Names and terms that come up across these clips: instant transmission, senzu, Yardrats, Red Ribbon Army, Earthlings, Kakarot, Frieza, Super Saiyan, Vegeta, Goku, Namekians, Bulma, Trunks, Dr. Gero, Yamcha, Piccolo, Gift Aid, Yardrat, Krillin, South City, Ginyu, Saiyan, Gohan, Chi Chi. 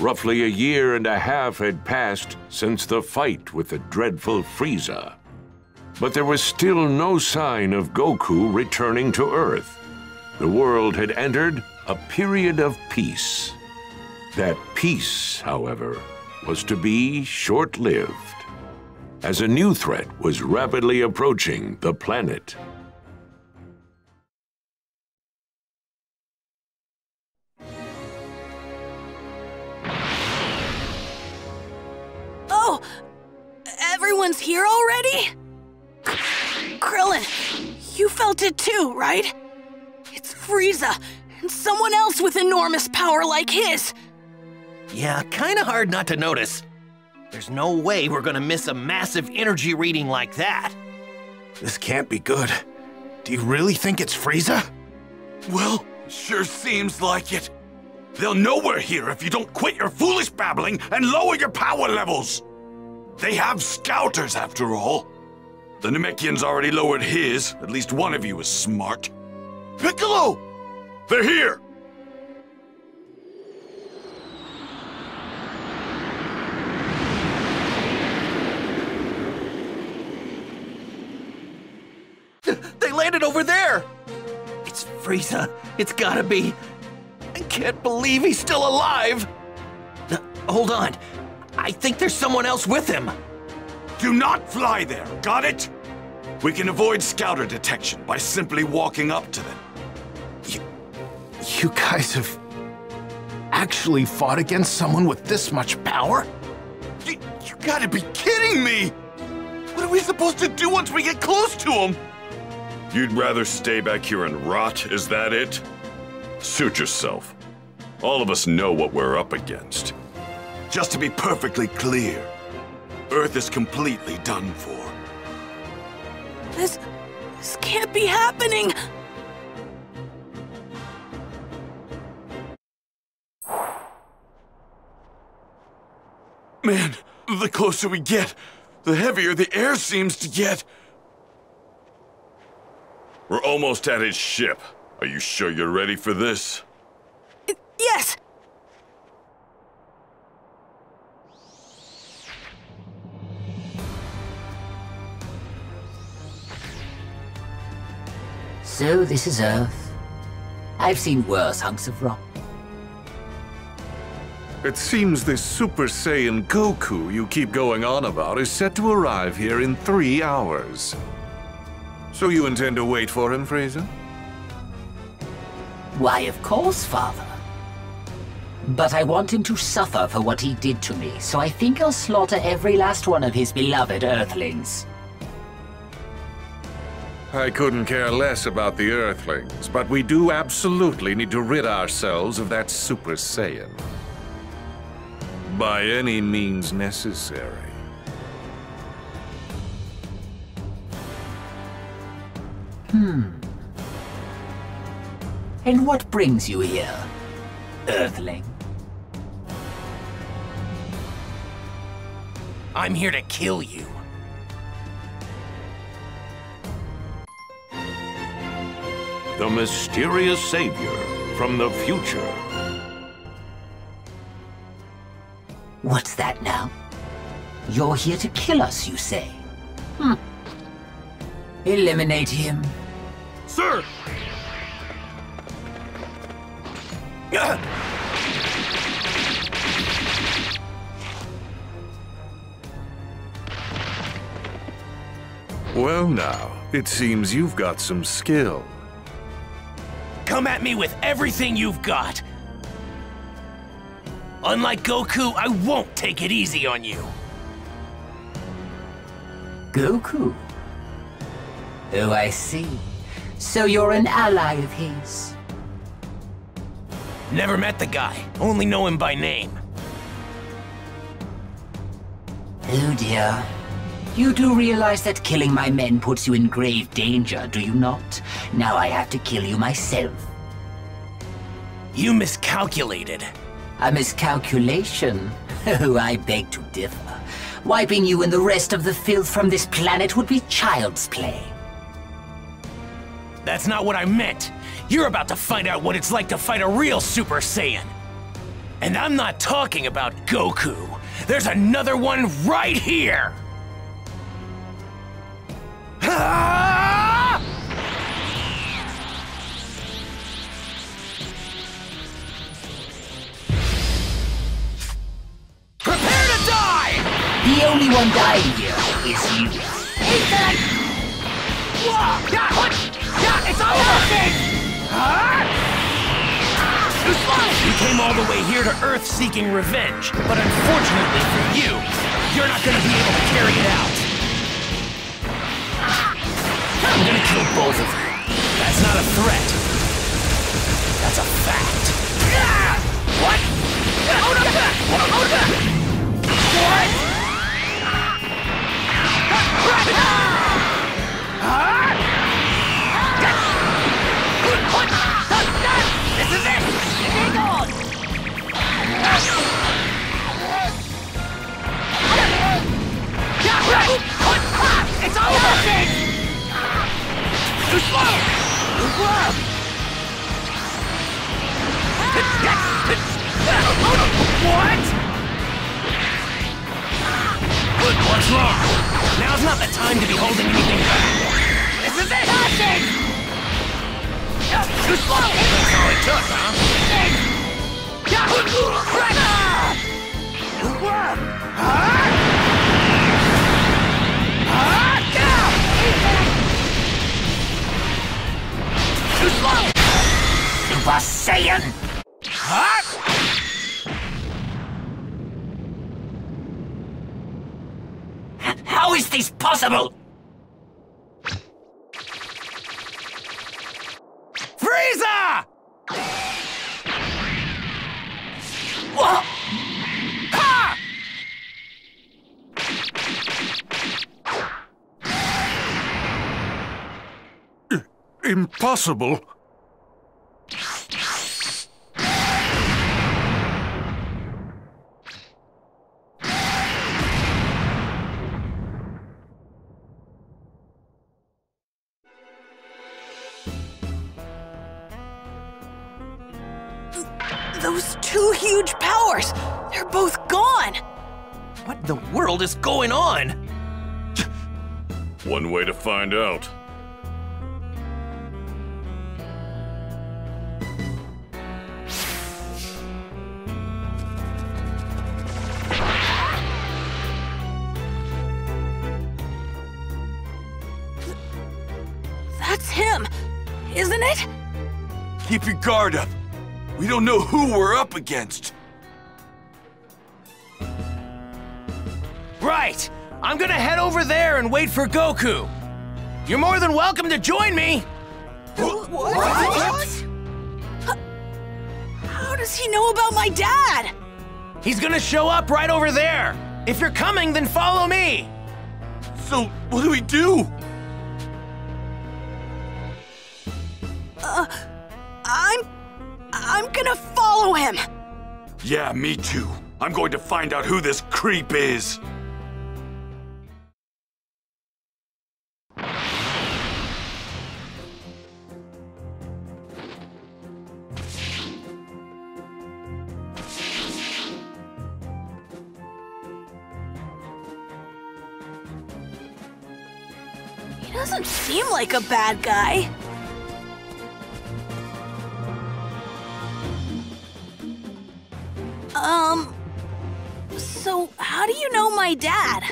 Roughly a year and a half had passed since the fight with the dreadful Frieza. But there was still no sign of Goku returning to Earth. The world had entered a period of peace. That peace, however, was to be short-lived, as a new threat was rapidly approaching the planet. Oh! Everyone's here already? Krillin, you felt it too, right? It's Frieza, and someone else with enormous power like his! Yeah, kinda hard not to notice. There's no way we're gonna miss a massive energy reading like that. This can't be good. Do you really think it's Frieza? Well, sure seems like it. They'll know we're here if you don't quit your foolish babbling and lower your power levels! They have scouters, after all. The Namekians already lowered his. At least one of you is smart. Piccolo! They're here! They landed over there! It's Frieza. It's gotta be. I can't believe he's still alive! Hold on. I think there's someone else with him. Do not fly there, got it? We can avoid scouter detection by simply walking up to them. You guys have actually fought against someone with this much power? You gotta be kidding me! What are we supposed to do once we get close to him? You'd rather stay back here and rot, is that it? Suit yourself. All of us know what we're up against. Just to be perfectly clear, Earth is completely done for. This can't be happening! Man, the closer we get, the heavier the air seems to get. We're almost at his ship. Are you sure you're ready for this? Yes! So this is Earth. I've seen worse hunks of rock. It seems this Super Saiyan Goku you keep going on about is set to arrive here in 3 hours. So you intend to wait for him, Frieza? Why, of course, Father. But I want him to suffer for what he did to me, so I think I'll slaughter every last one of his beloved Earthlings. I couldn't care less about the Earthlings, but we do absolutely need to rid ourselves of that Super Saiyan. By any means necessary. And what brings you here, Earthling? I'm here to kill you. The mysterious savior from the future. What's that now? You're here to kill us, you say? Eliminate him. Sir! Well now, it seems you've got some skill. Come at me with everything you've got! Unlike Goku, I won't take it easy on you! Goku? Oh, I see. So you're an ally of his. Never met the guy. Only know him by name. Oh dear. You do realize that killing my men puts you in grave danger, do you not? Now I have to kill you myself. You miscalculated. A miscalculation? Oh, I beg to differ. Wiping you and the rest of the filth from this planet would be child's play. That's not what I meant. You're about to find out what it's like to fight a real Super Saiyan. And I'm not talking about Goku. There's another one right here! Ah! Prepare to die! The only one dying here is you. Whoa! Yeah, what? Yeah, it's all working! Huh? You came all the way here to Earth seeking revenge, but unfortunately for you, you're not going to be able to carry it out. I'm going to kill both of you. That's not a threat. That's a fact. What? Hold up back! Hold up back! What? This is it! Hang on! It's all working! Too slow! Too slow! What? What's wrong? Now's not the time to be holding anything back. This is it! Nothing! Too slow! That's all it took, huh? Too slow! Super Saiyan! Huh? How is this possible? Frieza! Whoa! Ha! Impossible. Those two huge powers! They're both gone! What in the world is going on? One way to find out. That's him, isn't it? Keep your guard up. We don't know who we're up against. Right! I'm gonna head over there and wait for Goku. You're more than welcome to join me! What? How does he know about my dad? He's gonna show up right over there. If you're coming, then follow me. So, what do we do? I'm gonna follow him! Yeah, me too. I'm going to find out who this creep is. He doesn't seem like a bad guy. So how do you know my dad?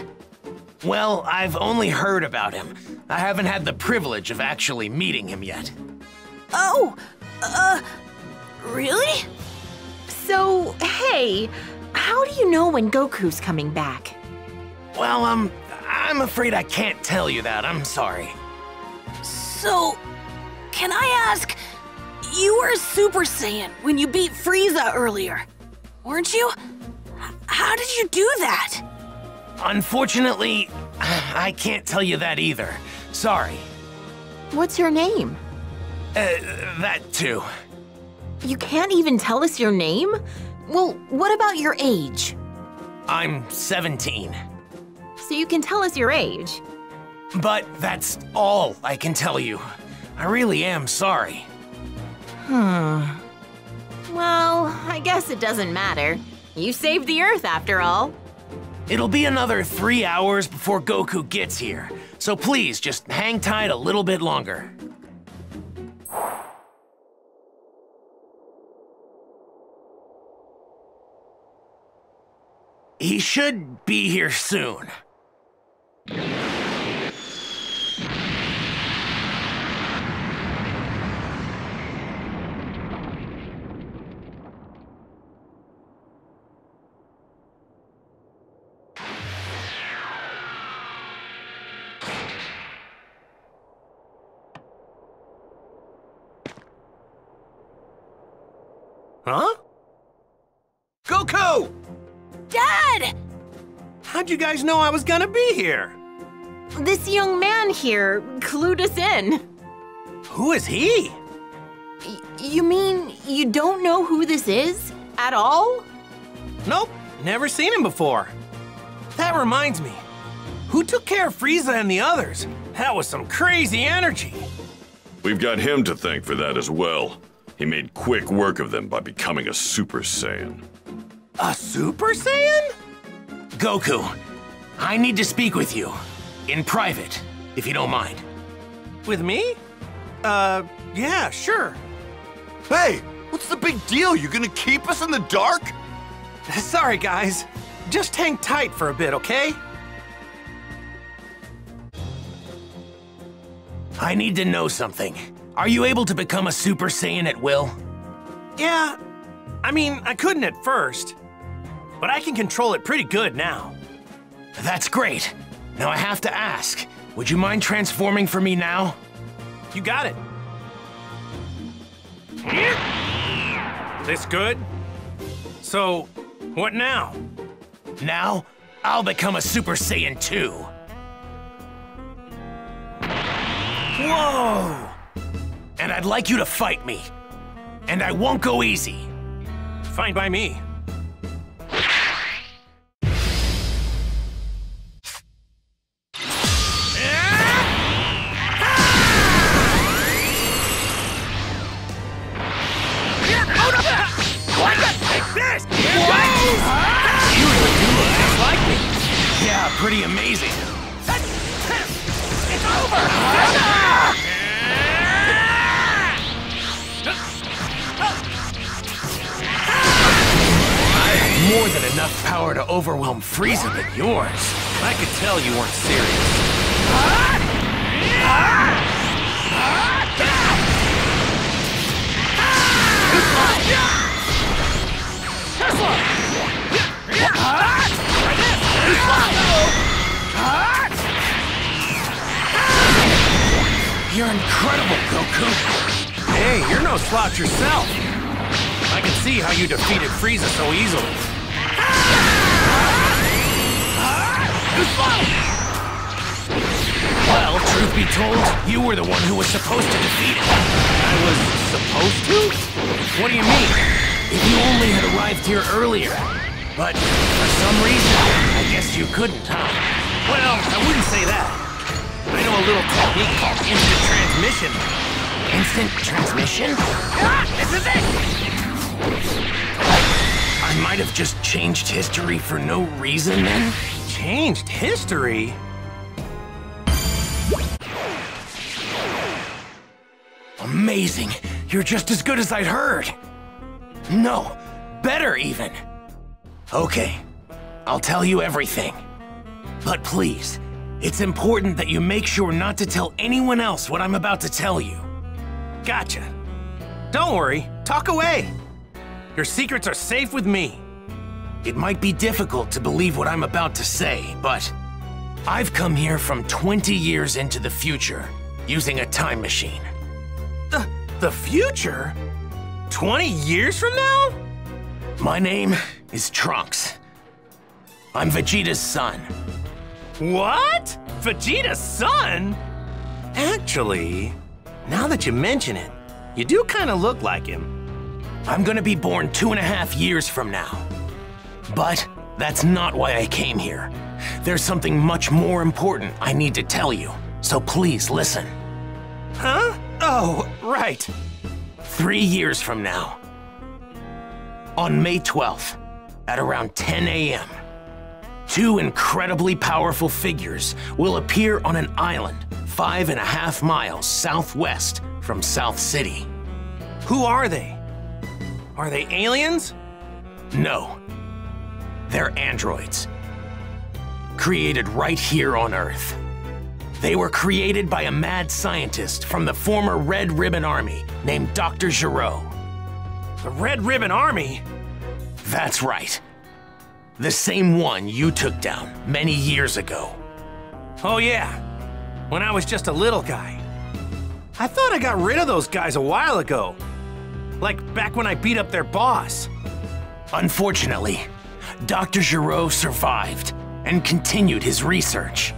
Well, I've only heard about him. I haven't had the privilege of actually meeting him yet. Oh, really? So, hey, how do you know when Goku's coming back? Well, I'm afraid I can't tell you that. I'm sorry. So, can I ask, you were a Super Saiyan when you beat Frieza earlier, weren't you? How did you do that? Unfortunately, I can't tell you that either. Sorry. What's your name? That too. You can't even tell us your name? Well, what about your age? I'm 17. So you can tell us your age? But that's all I can tell you. I really am sorry. Well, I guess guess it doesn't matter. You saved the Earth after all. It'll be another 3 hours before Goku gets here, so please just hang tight a little bit longer. He should be here soon. Huh? Goku! Dad! How'd you guys know I was gonna be here? This young man here clued us in. Who is he? You mean you don't know who this is at all? Nope, never seen him before. That reminds me, who took care of Frieza and the others? That was some crazy energy. We've got him to thank for that as well. He made quick work of them by becoming a Super Saiyan. A Super Saiyan? Goku, I need to speak with you. In private, if you don't mind. With me? Yeah, sure. Hey, what's the big deal? You gonna keep us in the dark? Sorry, guys. Just hang tight for a bit, okay? I need to know something. Are you able to become a Super Saiyan at will? Yeah, I mean, I couldn't at first, but I can control it pretty good now. That's great. Now I have to ask, would you mind transforming for me now? You got it. This good? So, what now? Now, I'll become a Super Saiyan 2. Whoa! And I'd like you to fight me. And I won't go easy. Fine by me. What the f is this? You really do look just like me. Yeah, pretty amazing. It's over! More than enough power to overwhelm Frieza than yours. I could tell you weren't serious. You're incredible, Goku. Hey, you're no slouch yourself. I can see how you defeated Frieza so easily. Well, truth be told, you were the one who was supposed to defeat it. I was supposed to? What do you mean? If you only had arrived here earlier. But for some reason, I guess you couldn't, huh? Well, I wouldn't say that. I know a little technique called instant transmission. Instant transmission? Ah, this is it! I might have just changed history for no reason then. Changed history? Amazing! You're just as good as I'd heard! No, better even! Okay, I'll tell you everything. But please, it's important that you make sure not to tell anyone else what I'm about to tell you. Gotcha. Don't worry, talk away! Your secrets are safe with me. It might be difficult to believe what I'm about to say, but I've come here from 20 years into the future, using a time machine. The future? 20 years from now? My name is Trunks. I'm Vegeta's son. What? Vegeta's son? Actually, now that you mention it, you do kind of look like him. I'm gonna be born 2.5 years from now. But that's not why I came here. There's something much more important I need to tell you, so please listen. Huh? Oh, right. 3 years from now, On May 12th, at around 10 a.m., two incredibly powerful figures will appear on an island 5.5 miles southwest from South City. Who are they? Are they aliens? No. They're androids, created right here on Earth. They were created by a mad scientist from the former Red Ribbon Army named Dr. Gero. The Red Ribbon Army? That's right. The same one you took down many years ago. Oh yeah, when I was just a little guy. I thought I got rid of those guys a while ago. Like back when I beat up their boss. Unfortunately, Dr. Gero survived and continued his research.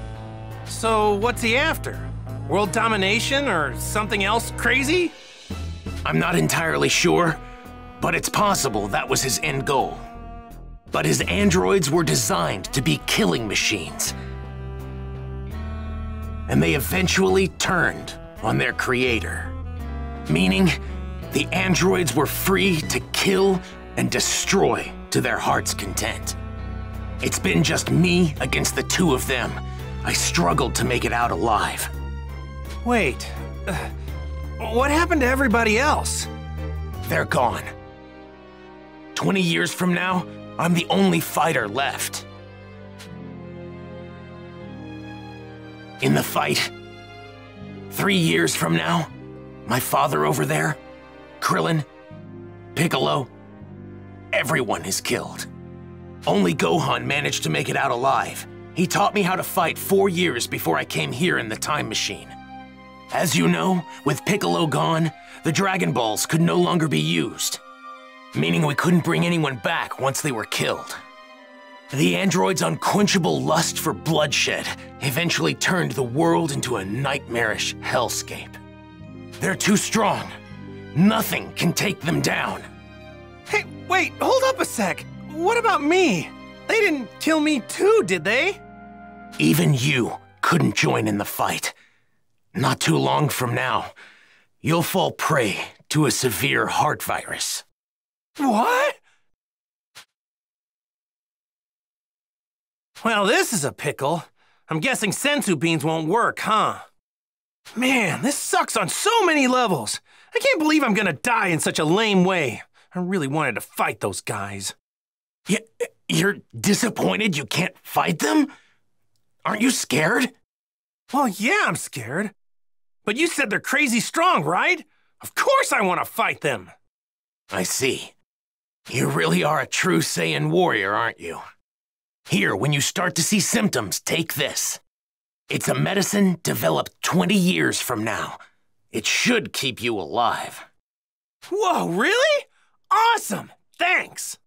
So what's he after? World domination or something else crazy? I'm not entirely sure, but it's possible that was his end goal. But his androids were designed to be killing machines. And they eventually turned on their creator. Meaning, the androids were free to kill and destroy to their heart's content. It's been just me against the two of them. I struggled to make it out alive. Wait, what happened to everybody else? They're gone. 20 years from now, I'm the only fighter left. In the fight, 3 years from now, my father over there, Krillin, Piccolo, everyone is killed. Only Gohan managed to make it out alive. He taught me how to fight 4 years before I came here in the time machine. As you know, with Piccolo gone, the Dragon Balls could no longer be used, meaning we couldn't bring anyone back once they were killed. The androids' unquenchable lust for bloodshed eventually turned the world into a nightmarish hellscape. They're too strong. Nothing can take them down. Hey, wait, hold up a sec. What about me? They didn't kill me too, did they? Even you couldn't join in the fight. Not too long from now, you'll fall prey to a severe heart virus. What? Well, this is a pickle. I'm guessing senzu beans won't work, huh? Man, this sucks on so many levels. I can't believe I'm gonna die in such a lame way. I really wanted to fight those guys. Yeah. You're disappointed you can't fight them? Aren't you scared? Well, yeah, I'm scared. But you said they're crazy strong, right? Of course I want to fight them. I see. You really are a true Saiyan warrior, aren't you? Here, when you start to see symptoms, take this. It's a medicine developed 20 years from now. It should keep you alive. Whoa, really? Awesome! Thanks!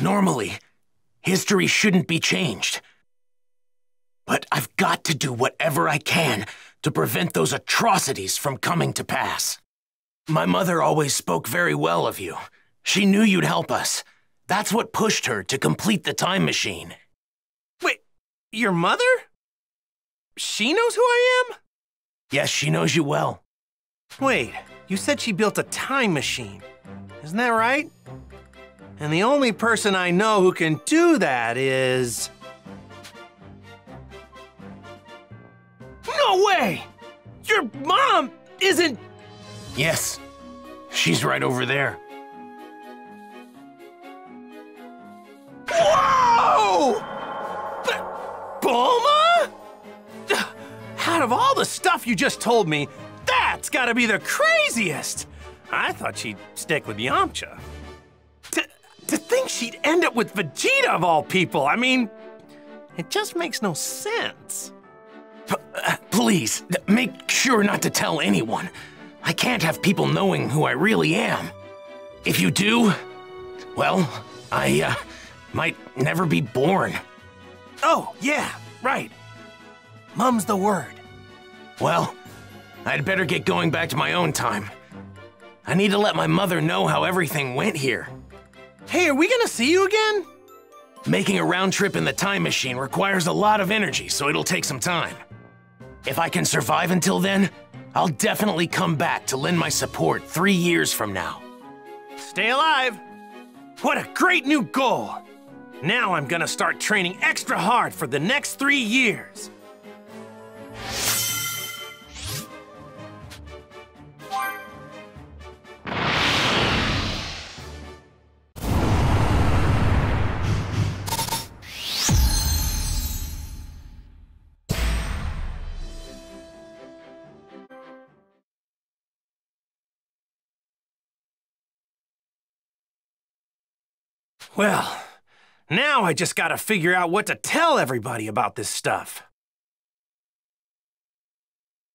Normally, history shouldn't be changed. But I've got to do whatever I can to prevent those atrocities from coming to pass. My mother always spoke very well of you. She knew you'd help us. That's what pushed her to complete the time machine. Wait, your mother? She knows who I am? Yes, she knows you well. Wait, you said she built a time machine. Isn't that right? And the only person I know who can do that is... No way! Your mom isn't... Yes, she's right over there. Whoa! Bulma? Out of all the stuff you just told me, that's gotta be the craziest! I thought she'd stick with Yamcha. To think she'd end up with Vegeta of all people, I mean, it just makes no sense. Please, make sure not to tell anyone. I can't have people knowing who I really am. If you do, well, I might never be born. Oh, yeah, right. Mum's the word. Well, I'd better get going back to my own time. I need to let my mother know how everything went here. Hey, are we gonna see you again? Making a round trip in the time machine requires a lot of energy, so it'll take some time. If I can survive until then, I'll definitely come back to lend my support 3 years from now. Stay alive! What a great new goal! Now I'm gonna start training extra hard for the next 3 years. Well, now I just gotta figure out what to tell everybody about this stuff.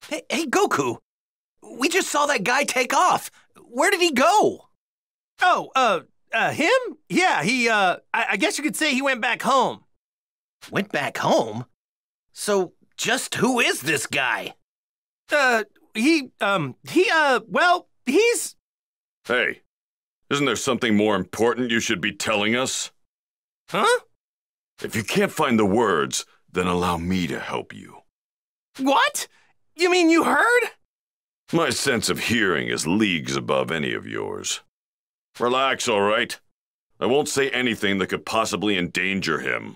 Hey, Goku! We just saw that guy take off! Where did he go? Oh, him? Yeah, he, I guess you could say he went back home. Went back home? So, just who is this guy? He's... Hey. Isn't there something more important you should be telling us? Huh? If you can't find the words, then allow me to help you. What? You mean you heard? My sense of hearing is leagues above any of yours. Relax, all right? I won't say anything that could possibly endanger him.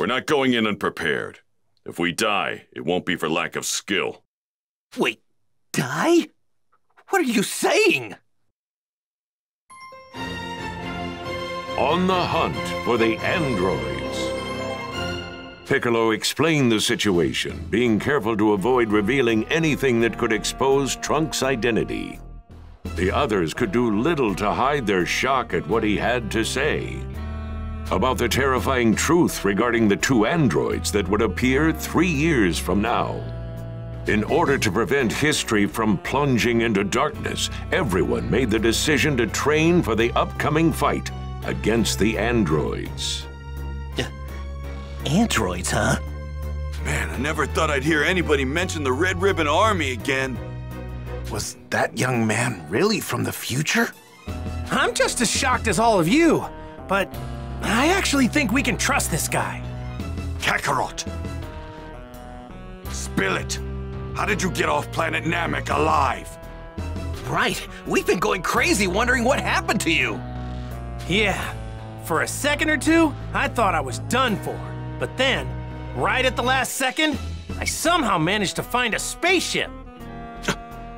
We're not going in unprepared. If we die, it won't be for lack of skill. Wait, die? What are you saying? On the hunt for the androids. Piccolo explained the situation, being careful to avoid revealing anything that could expose Trunks' identity. The others could do little to hide their shock at what he had to say about the terrifying truth regarding the two androids that would appear 3 years from now. In order to prevent history from plunging into darkness, everyone made the decision to train for the upcoming fight against the androids. Androids, huh? Man, I never thought I'd hear anybody mention the Red Ribbon Army again. Was that young man really from the future? I'm just as shocked as all of you, but I actually think we can trust this guy. Kakarot! Spill it! How did you get off planet Namek alive? Right, we've been going crazy wondering what happened to you. Yeah, for a second or two, I thought I was done for. But then, right at the last second, I somehow managed to find a spaceship.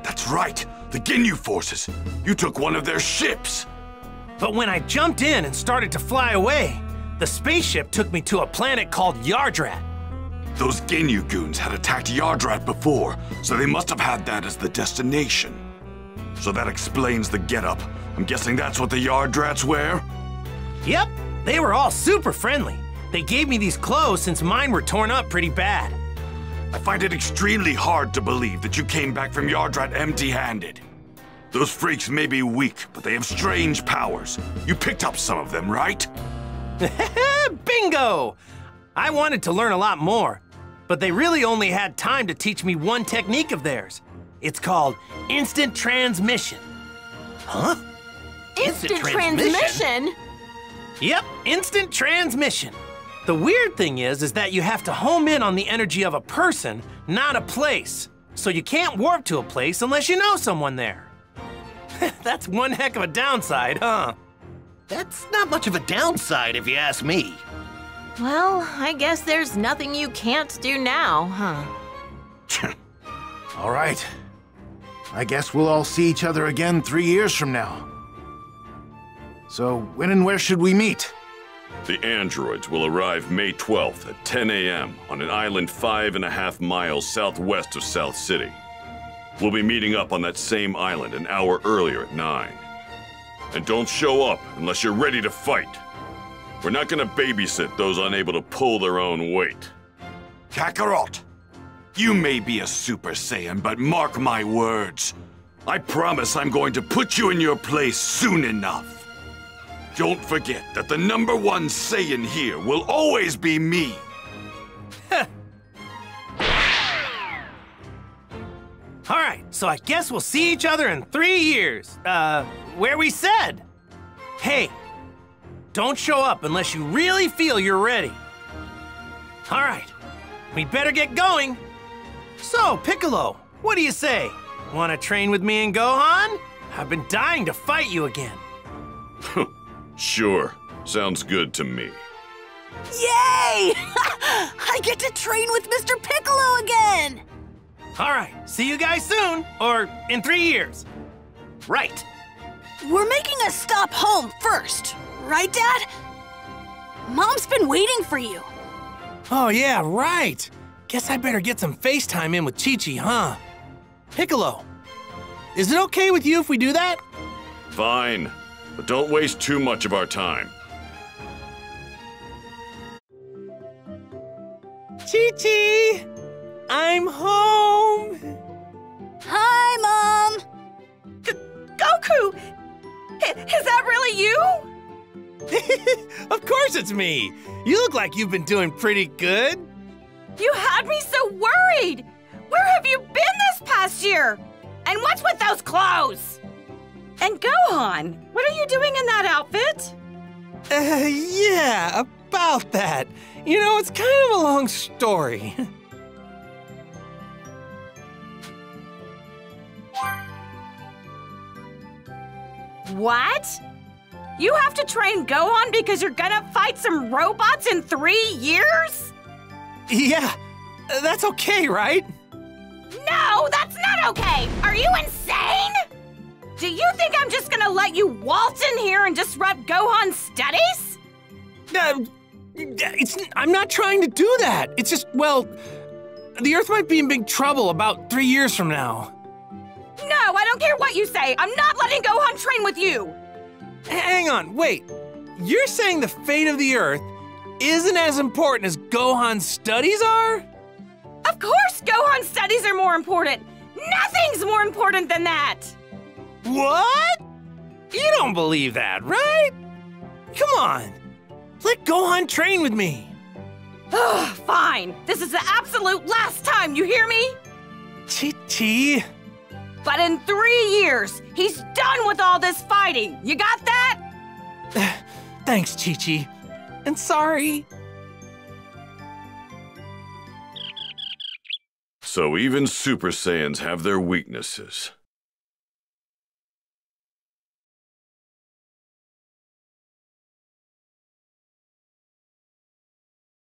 That's right, the Ginyu forces. You took one of their ships. But when I jumped in and started to fly away, the spaceship took me to a planet called Yardrat. Those Ginyu goons had attacked Yardrat before, so they must have had that as the destination. So that explains the getup. I'm guessing that's what the Yardrats wear? Yep, they were all super friendly. They gave me these clothes since mine were torn up pretty bad. I find it extremely hard to believe that you came back from Yardrat empty-handed. Those freaks may be weak, but they have strange powers. You picked up some of them, right? Bingo! I wanted to learn a lot more, but they really only had time to teach me one technique of theirs. It's called instant transmission. Huh? Instant transmission? Yep, instant transmission. The weird thing is that you have to home in on the energy of a person, not a place. So you can't warp to a place unless you know someone there. That's one heck of a downside, huh? That's not much of a downside if you ask me. Well, I guess there's nothing you can't do now, huh? All right. I guess we'll all see each other again 3 years from now. So, when and where should we meet? The androids will arrive May 12th at 10 a.m. on an island 5.5 miles southwest of South City. We'll be meeting up on that same island an hour earlier at 9. And don't show up unless you're ready to fight. We're not gonna babysit those unable to pull their own weight. Kakarot! You may be a Super Saiyan, but mark my words. I promise I'm going to put you in your place soon enough. Don't forget that the #1 Saiyan here will always be me. All right, so I guess we'll see each other in 3 years. Where we said. Hey, don't show up unless you really feel you're ready. All right, we better get going. So, Piccolo, what do you say? Want to train with me and Gohan? I've been dying to fight you again. Sure. Sounds good to me. Yay! I get to train with Mr. Piccolo again! All right, see you guys soon, or in 3 years. Right. We're making a stop home first, right, Dad? Mom's been waiting for you. Oh, yeah, right. Guess I better get some FaceTime in with Chi Chi, huh? Piccolo, is it okay with you if we do that? Fine, but don't waste too much of our time. Chi Chi! I'm home! Hi, Mom! Goku! Is that really you? Of course it's me! You look like you've been doing pretty good. You had me so worried! Where have you been this past year? And what's with those clothes? And Gohan, what are you doing in that outfit? Yeah, about that. You know, it's kind of a long story. What? You have to train Gohan because you're gonna fight some robots in 3 years? Yeah, that's okay, right? No, that's not okay! Are you insane? Do you think I'm just gonna let you waltz in here and disrupt Gohan's studies? I'm not trying to do that. It's just, well, the Earth might be in big trouble about 3 years from now. No, I don't care what you say. I'm not letting Gohan train with you. Hang on, wait. You're saying the fate of the Earth isn't as important as Gohan's studies are? Of course Gohan's studies are more important. Nothing's more important than that. What? You don't believe that, right? Come on. Let Gohan train with me. Ugh, fine. This is the absolute last time, you hear me? Chi-Chi. But in 3 years, he's done with all this fighting. You got that? Thanks, Chi-Chi. And sorry. So even Super Saiyans have their weaknesses.